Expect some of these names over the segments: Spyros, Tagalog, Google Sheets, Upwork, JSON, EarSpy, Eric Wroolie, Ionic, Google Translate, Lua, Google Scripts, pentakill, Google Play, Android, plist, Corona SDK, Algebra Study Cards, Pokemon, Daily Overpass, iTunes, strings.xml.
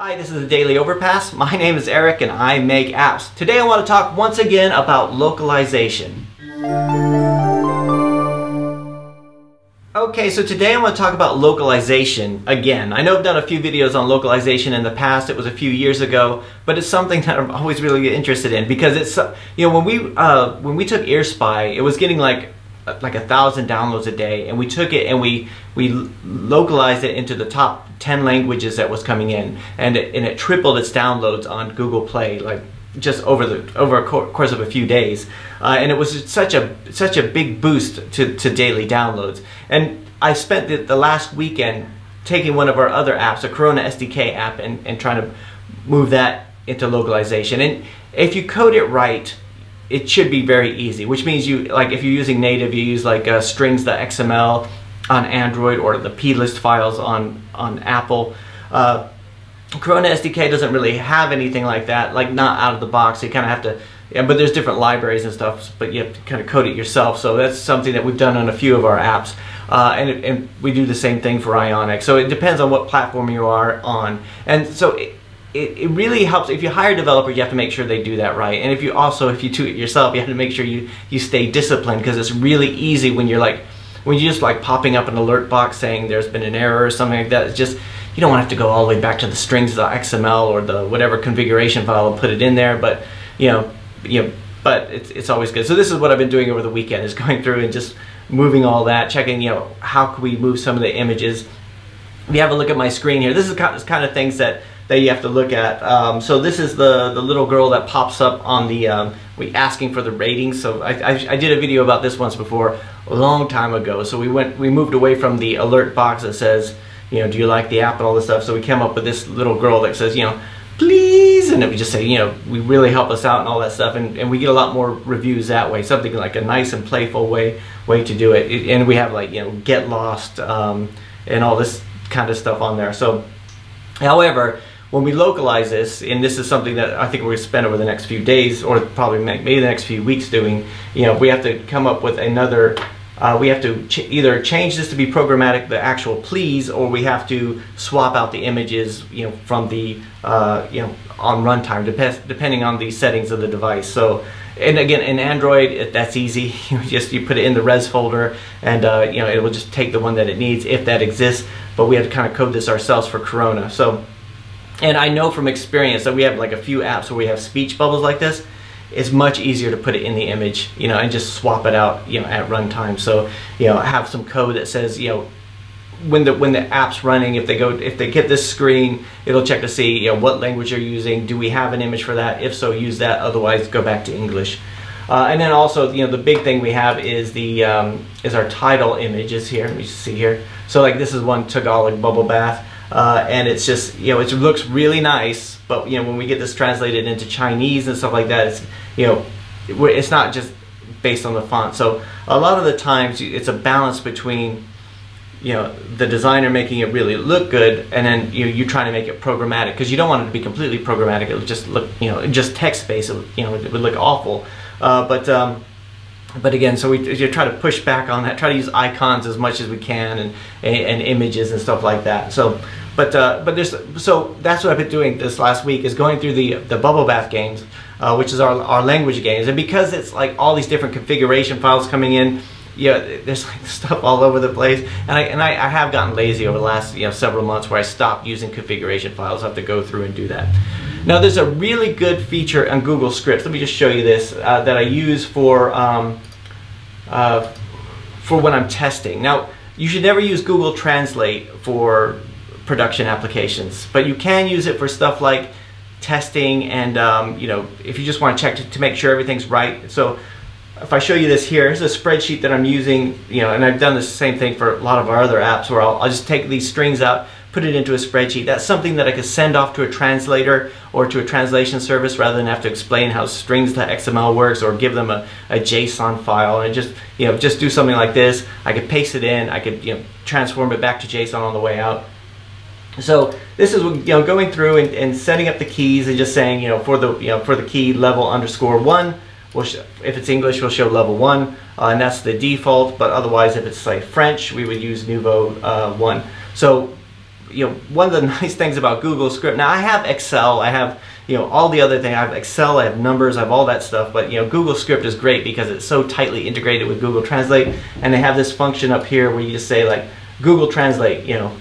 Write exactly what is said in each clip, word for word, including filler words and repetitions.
Hi, this is the Daily Overpass. My name is Eric and I make apps. Today I want to talk once again about localization. Okay, so today I want to talk about localization again. I know I've done a few videos on localization in the past. It was a few years ago, but it's something that I'm always really interested in because it's, you know, when we uh, when we took EarSpy, it was getting like like a thousand downloads a day, and we took it and we we localized it into the top ten languages that was coming in, and it, and it tripled its downloads on Google Play, like just over the over a co course of a few days, uh, and it was such a such a big boost to to daily downloads. And I spent the, the last weekend taking one of our other apps, a Corona S D K app, and and trying to move that into localization. And if you code it right, it should be very easy, which means you, like if you're using native, you use like uh, strings dot X M L on Android or the plist files on, on Apple. Uh, Corona S D K doesn't really have anything like that, like not out of the box. You kind of have to, yeah, but there's different libraries and stuff, but you have to kind of code it yourself. So that's something that we've done on a few of our apps. Uh, and, it, and we do the same thing for Ionic. So it depends on what platform you are on. And so it, It, it really helps. If you hire a developer, you have to make sure they do that right. And if you also, if you do it yourself, you have to make sure you, you stay disciplined, because it's really easy when you're like, when you're just like popping up an alert box saying there's been an error or something like that. It's just, you don't want to have to go all the way back to the strings dot X M L or the whatever configuration file and put it in there. But, you know, you know, but it's, it's always good. So this is what I've been doing over the weekend, is going through and just moving all that, checking, you know, how can we move some of the images. If you have a look at my screen here, this is kind of, kind of things that that you have to look at. Um, so this is the, the little girl that pops up on the, um, we asking for the ratings. So I, I, I did a video about this once before, a long time ago. So we went, we moved away from the alert box that says, you know, do you like the app and all this stuff. So we came up with this little girl that says, you know, please, and it would just say, you know, we really help us out and all that stuff. And, and we get a lot more reviews that way, something like a nice and playful way, way to do it. it and we have like, you know, get lost um, and all this kind of stuff on there. So, however, when we localize this, and this is something that I think we're going to spend over the next few days, or probably maybe the next few weeks doing, you know, we have to come up with another, uh, we have to ch either change this to be programmatic, the actual please, or we have to swap out the images, you know, from the, uh, you know, on runtime, dep depending on the settings of the device. So, and again, in Android, it, that's easy. You just, you put it in the res folder, and, uh, you know, it will just take the one that it needs, if that exists, but we have to kind of code this ourselves for Corona. So. And I know from experience that we have like a few apps where we have speech bubbles like this. It's much easier to put it in the image, you know, and just swap it out, you know, at runtime. So, you know, have some code that says, you know, when the when the app's running, if they go, if they get this screen, it'll check to see, you know, what language you're using. Do we have an image for that? If so, use that. Otherwise, go back to English. Uh, and then also, you know, the big thing we have is the um, is our title images here. Let me see here. So, like this is one Tagalog bubble bath. Uh, and it's just, you know, it looks really nice, but, you know, when we get this translated into Chinese and stuff like that, it's, you know, it's not just based on the font. So a lot of the times it's a balance between, you know, the designer making it really look good, and then you know, you're trying to make it programmatic, because you don't want it to be completely programmatic. It would just look, you know, just text-based, you know, it would look awful. Uh, but, um, But again, so we you try to push back on that. Try to use icons as much as we can, and and, and images and stuff like that. So, but uh, but there's so that's what I've been doing this last week, is going through the the bubble bath games, uh, which is our our language games, and because it's like all these different configuration files coming in. Yeah, there's like stuff all over the place, and I and I, I have gotten lazy over the last you know several months, where I stopped using configuration files. I have to go through and do that. Now there's a really good feature on Google Scripts. Let me just show you this uh, that I use for um, uh, for when I'm testing. Now you should never use Google Translate for production applications, but you can use it for stuff like testing and um, you know if you just want to check to, to make sure everything's right. So. If I show you this here, here's a spreadsheet that I'm using, you know, and I've done the same thing for a lot of our other apps, where I'll, I'll just take these strings out, put it into a spreadsheet. That's something that I could send off to a translator or to a translation service, rather than have to explain how strings dot X M L works, or give them a, a JSON file, and just, you know, just do something like this. I could paste it in, I could, you know, transform it back to JSON on the way out. So this is, you know, going through and, and setting up the keys, and just saying, you know, for the, you know, for the key level underscore one, We'll show, if it's English, we'll show level one, uh, and that's the default, but otherwise if it's like French, we would use Nouveau uh, one. So you know, one of the nice things about Google Script, now I have Excel, I have, you know, all the other things, I have Excel, I have numbers, I have all that stuff, but, you know, Google Script is great because it's so tightly integrated with Google Translate, and they have this function up here where you just say, like, Google Translate, you know,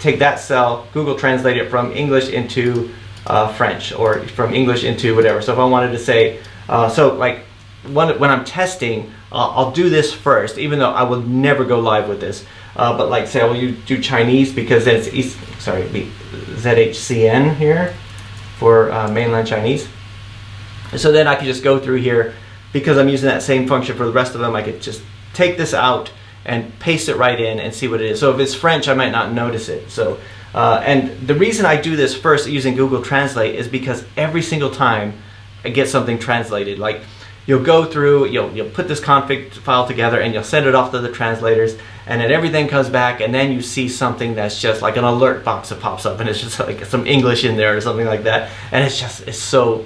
take that cell, Google Translate it from English into uh, French, or from English into whatever. So if I wanted to say, uh, so, like, when, when I'm testing, Uh, I'll do this first, even though I will never go live with this. Uh, but like, say, I will do Chinese because it's East, sorry, Z H C N here for uh, mainland Chinese. So then I can just go through here because I'm using that same function for the rest of them. I could just take this out and paste it right in and see what it is. So if it's French, I might not notice it. So, uh, and the reason I do this first using Google Translate is because every single time I get something translated, like. You'll go through, you'll, you'll put this config file together and you'll send it off to the translators, and then everything comes back, and then you see something that's just like an alert box that pops up, and it's just like some English in there or something like that, and it's just, it's so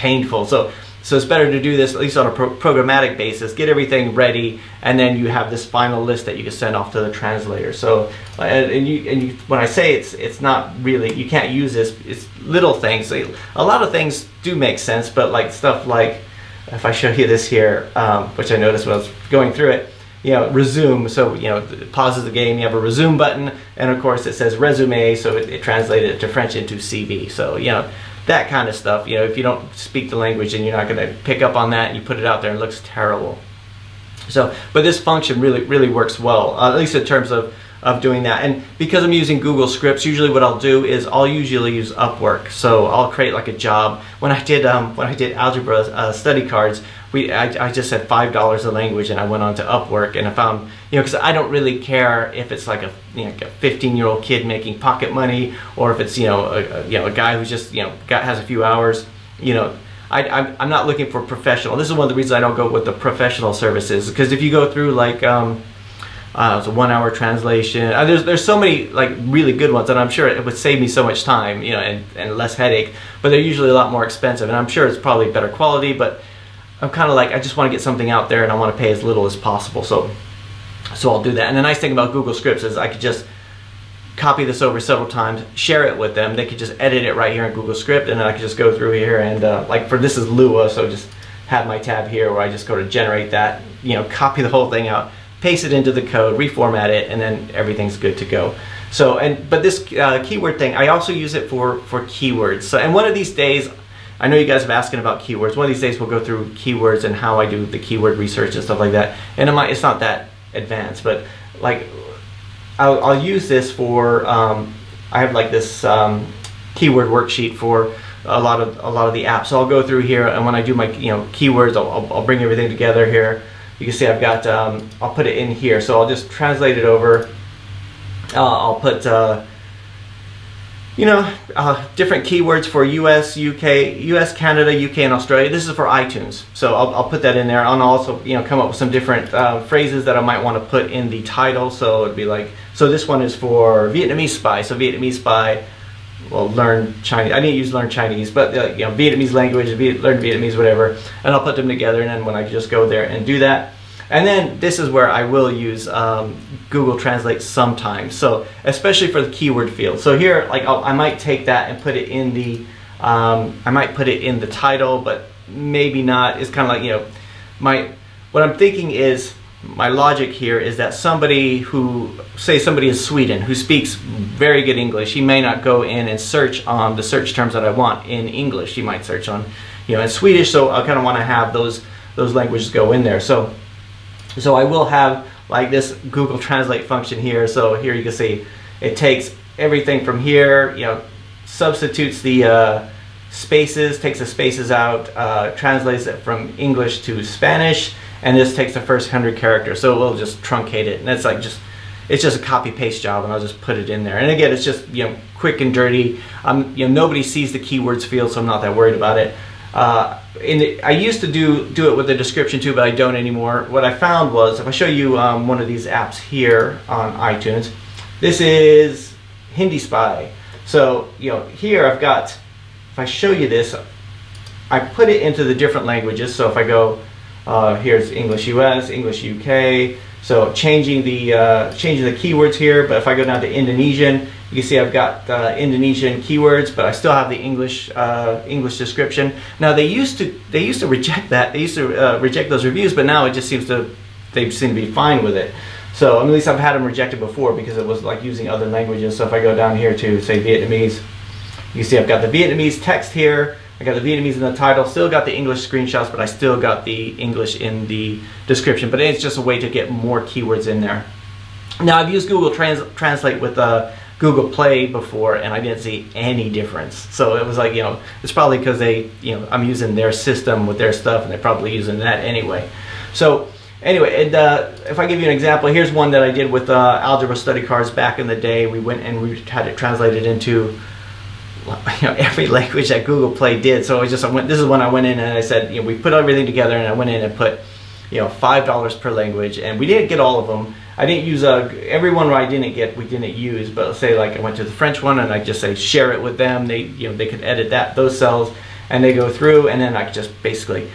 painful. So, so it's better to do this at least on a pro programmatic basis, get everything ready, and then you have this final list that you can send off to the translator. So, and, and, you, and you, when I say it's, it's not really, you can't use this, it's little things. A lot of things do make sense, but like stuff like, if I show you this here, um, which I noticed when I was going through it, you know, resume, so, you know, it pauses the game, you have a resume button, and of course it says resume, so it, it translated it to French into C V, so, you know, that kind of stuff, you know, if you don't speak the language and you're not going to pick up on that, you put it out there and it looks terrible. So, but this function really, really works well, uh, at least in terms of, of doing that, and because I'm using Google Scripts, usually what I'll do is I'll usually use Upwork, so I'll create like a job. When I did um, when I did Algebra uh, Study Cards, we I, I just said five dollars a language, and I went on to Upwork, and I found, you know, because I don't really care if it's like a, you know, a fifteen year old kid making pocket money, or if it's, you know, a, a you know a guy who's just, you know, got, has a few hours, you know. I, I'm, I'm not looking for professional. This is one of the reasons I don't go with the professional services, because if you go through like. Um, Uh, it's a one-hour translation. Uh, there's there's so many like really good ones, and I'm sure it would save me so much time, you know, and, and less headache. But they're usually a lot more expensive, and I'm sure it's probably better quality. But I'm kind of like, I just want to get something out there, and I want to pay as little as possible. So, so I'll do that. And the nice thing about Google Scripts is I could just copy this over several times, share it with them. They could just edit it right here in Google Script, and then I could just go through here and uh, like for this is Lua, so just have my tab here where I just go to generate that, you know, copy the whole thing out. Paste it into the code, reformat it, and then everything's good to go. So, and but this uh, keyword thing, I also use it for for keywords. So, and one of these days, I know you guys have been asking about keywords. One of these days, we'll go through keywords and how I do the keyword research and stuff like that. And it might, it's not that advanced, but like I'll, I'll use this for. Um, I have like this um, keyword worksheet for a lot of a lot of the apps. So I'll go through here, and when I do my, you know, keywords, I'll, I'll, I'll bring everything together here. You can see I've got, um, I'll put it in here, so I'll just translate it over. Uh, I'll put, uh, you know, uh, different keywords for U S, U K, U S, Canada, U K, and Australia. This is for iTunes, so I'll, I'll put that in there. I'll also, you know, come up with some different uh, phrases that I might want to put in the title, so it'd be like, so this one is for Vietnamese spy, so Vietnamese spy, well, learn Chinese. I didn't use learn Chinese, but uh, you know, Vietnamese language, Viet learn Vietnamese, whatever. And I'll put them together, and then when I just go there and do that. And then this is where I will use um, Google Translate sometimes. So especially for the keyword field. So here, like I'll, I might take that and put it in the, um, I might put it in the title, but maybe not. It's kind of like, you know, my what I'm thinking is. My logic here is that somebody who, say somebody in Sweden who speaks very good English, he may not go in and search on the search terms that I want in English. He might search on, you know, in Swedish, so I kind of want to have those those languages go in there. So so I will have like this Google Translate function here. So here you can see it takes everything from here, you know, substitutes the uh, spaces, takes the spaces out, uh, translates it from English to Spanish, and this takes the first hundred characters, so we'll just truncate it, and it's like just, it's just a copy paste job, and I'll just put it in there. And again, it's just, you know, quick and dirty. Um, you know, nobody sees the keywords field, so I'm not that worried about it. Uh, in the, I used to do do it with the description too, but I don't anymore. What I found was, if I show you um, one of these apps here on iTunes, this is Hindi Spy. So, you know, here I've got, if I show you this, I put it into the different languages. So if I go. Uh, here's English U S, English U K, so changing the uh, changing the keywords here, but if I go down to Indonesian, You can see I've got uh, Indonesian keywords, but I still have the English uh, English description. Now they used to they used to reject that. They used to uh, reject those reviews, but now it just seems to they seem to be fine with it. So at least I've had them rejected before because it was like using other languages. So if I go down here to say Vietnamese, you can see I've got the Vietnamese text here. I got the Vietnamese in the title, still got the English screenshots, but I still got the English in the description. But it's just a way to get more keywords in there. Now I've used Google Trans Translate with uh, Google Play before, and I didn't see any difference. So it was like, you know, it's probably because they, you know, I'm using their system with their stuff, and they're probably using that anyway. So anyway, and, uh, if I give you an example, here's one that I did with uh, Algebra Study Cards back in the day. We went and we had it translated into, you know, every language that Google Play did. So I just I went. This is when I went in and I said, you know, we put everything together, and I went in and put, you know, five dollars per language, and we didn't get all of them. I didn't use a everyone I didn't get. We didn't use, but let's say like I went to the French one, and I just say share it with them. They, you know, they could edit that those cells, and they go through, and then I could just basically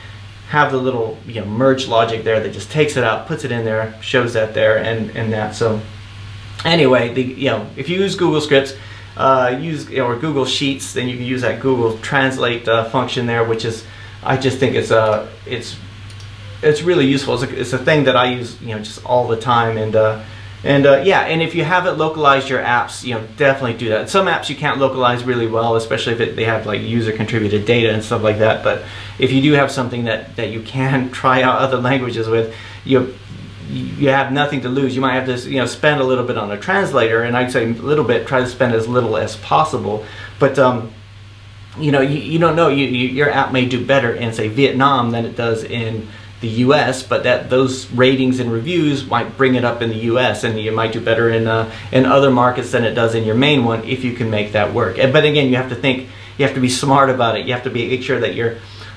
have the little, you know, merge logic there that just takes it out, puts it in there, shows that there, and and that. So anyway, the you know, if you use Google Scripts. Uh, use you know, or Google Sheets, then you can use that Google Translate uh, function there, which is, I just think it's a it's it's really useful. It's a, it's a thing that I use, you know, just all the time, and uh, and uh, yeah. And if you haven't localized your apps, you know, definitely do that. Some apps you can't localize really well, especially if it, they have like user contributed data and stuff like that. But if you do have something that that you can try out other languages with, you. you have nothing to lose. You might have to, you know, spend a little bit on a translator, and I'd say a little bit, try to spend as little as possible. But, um, you know, you, you don't know, you, you, your app may do better in, say, Vietnam than it does in the U S, but that those ratings and reviews might bring it up in the U S, and you might do better in, uh, in other markets than it does in your main one, if you can make that work. But again, you have to think, you have to be smart about it. You have to be, make sure that your,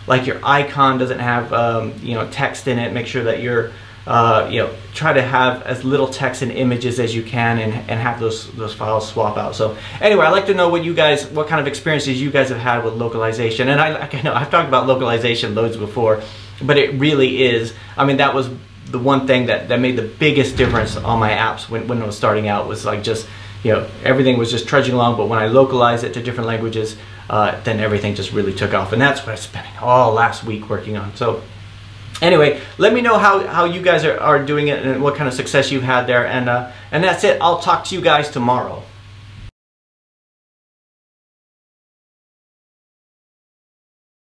like your icon doesn't have, um, you know, text in it. Make sure that your Uh, you know, try to have as little text and images as you can, and, and have those those files swap out. So anyway, I'd like to know what you guys, what kind of experiences you guys have had with localization. And I, I know I've talked about localization loads before, but it really is. I mean, that was the one thing that that made the biggest difference on my apps when when I was starting out, was like just, you know, everything was just trudging along. But when I localized it to different languages, uh, then everything just really took off, and that's what I spent all last week working on. So. Anyway, let me know how, how you guys are, are doing it, and what kind of success you've had there. And, uh, and that's it. I'll talk to you guys tomorrow.